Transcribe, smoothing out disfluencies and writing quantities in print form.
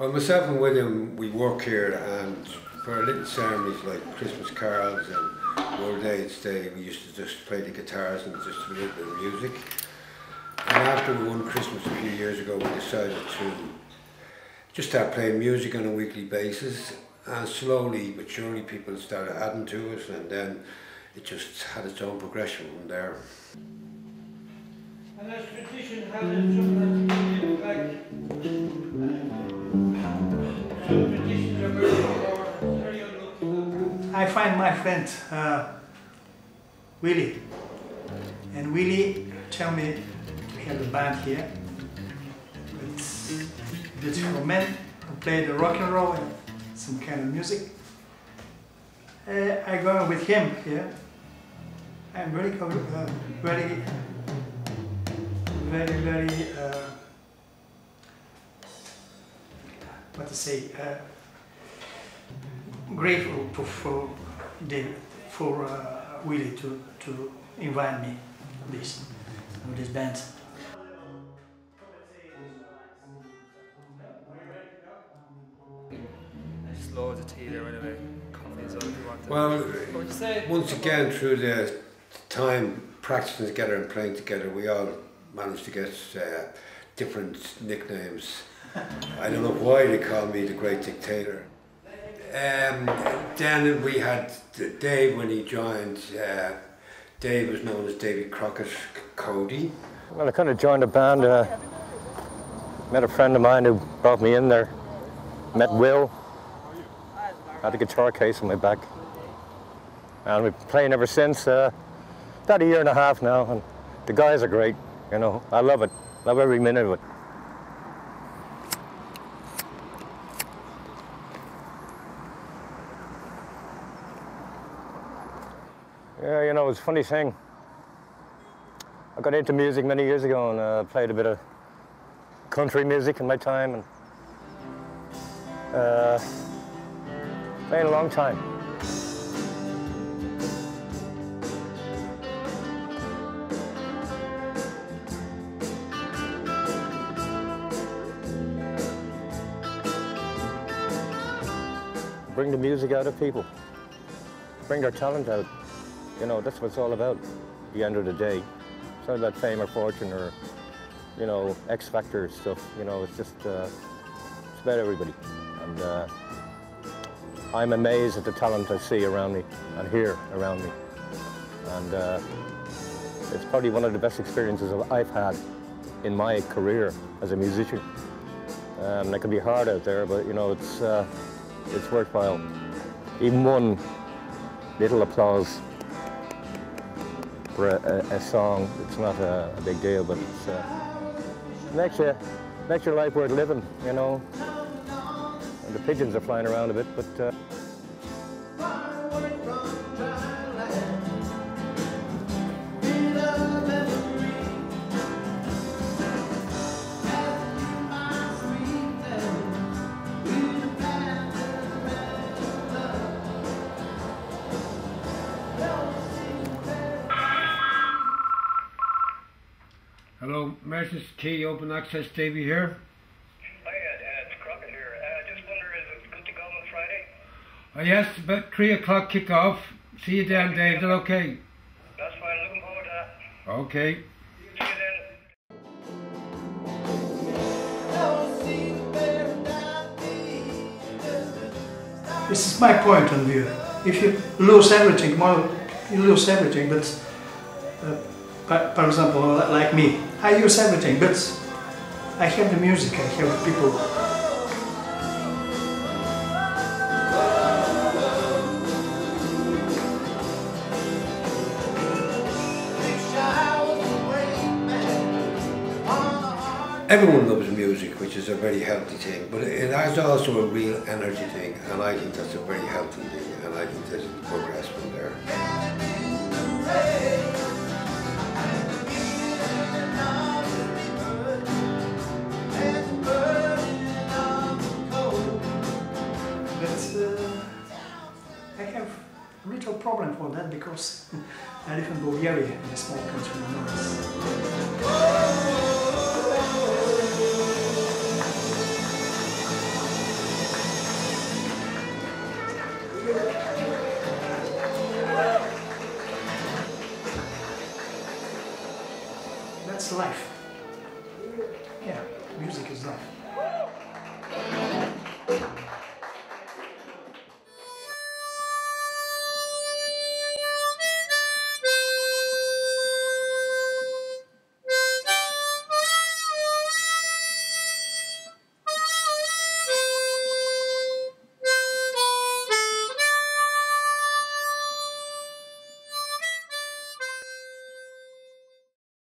Well, myself and William, we work here, and for our little ceremonies like Christmas carols and World AIDS Day, we used to just play the guitars and just a little bit of music. And after one Christmas a few years ago, we decided to just start playing music on a weekly basis, and slowly but surely people started adding to it, and then it just had its own progression from there. And as tradition has it, sometimes you give back. Some traditions are very important. Very unlucky. I find my friend Willie, and Willie tell me we have a band here. It's beautiful men who play the rock and roll and some kind of music. I go with him here. I'm very, very, very, what to say, grateful for David, for Willie to invite me this band. There's loads of tea there anyway. Coffee's all you want. Well, once again, through the time practicing together and playing together, we all managed to get different nicknames. I don't know why they call me the Great Dictator. Then we had Dave when he joined. Dave was known as David Crockett Cody. Well, I kind of joined a band. Met a friend of mine who brought me in there. Met Will. Had a guitar case on my back. And we've been playing ever since. About a year and a half now. And the guys are great. You know, I love it. Love every minute of it. Yeah, you know, it's a funny thing. I got into music many years ago and played a bit of country music in my time, and played a long time. Bring the music out of people. Bring their talent out. You know, that's what it's all about at the end of the day. It's not about fame or fortune or, you know, X Factor stuff. You know, it's just, it's about everybody. And I'm amazed at the talent I see around me and hear around me. And it's probably one of the best experiences I've had in my career as a musician. That can be hard out there, but, you know, it's worthwhile. Even one little applause for a song, it's not a big deal, but it's makes your life worth living, you know. And the pigeons are flying around a bit, but. Hello, Merchants Tea, Open Access, Davey here. Hi Ed, it's Crockett here. I just wonder, is it good to go on Friday? Oh, yes, about 3 o'clock kickoff. See you then, Dave. Is that okay? That's fine, looking forward to that. Okay. See you then. This is my point of view. If you lose everything, well, you lose everything, but for example, like me. I use everything, but I have the music, I have the people. Everyone loves music, which is a very healthy thing, but it has also a real energy thing, and I think that's a very healthy thing, and I think there's progress from there. Little problem for that because I live in Bulgaria, in a small country in the north. That's life. Yeah, music is life.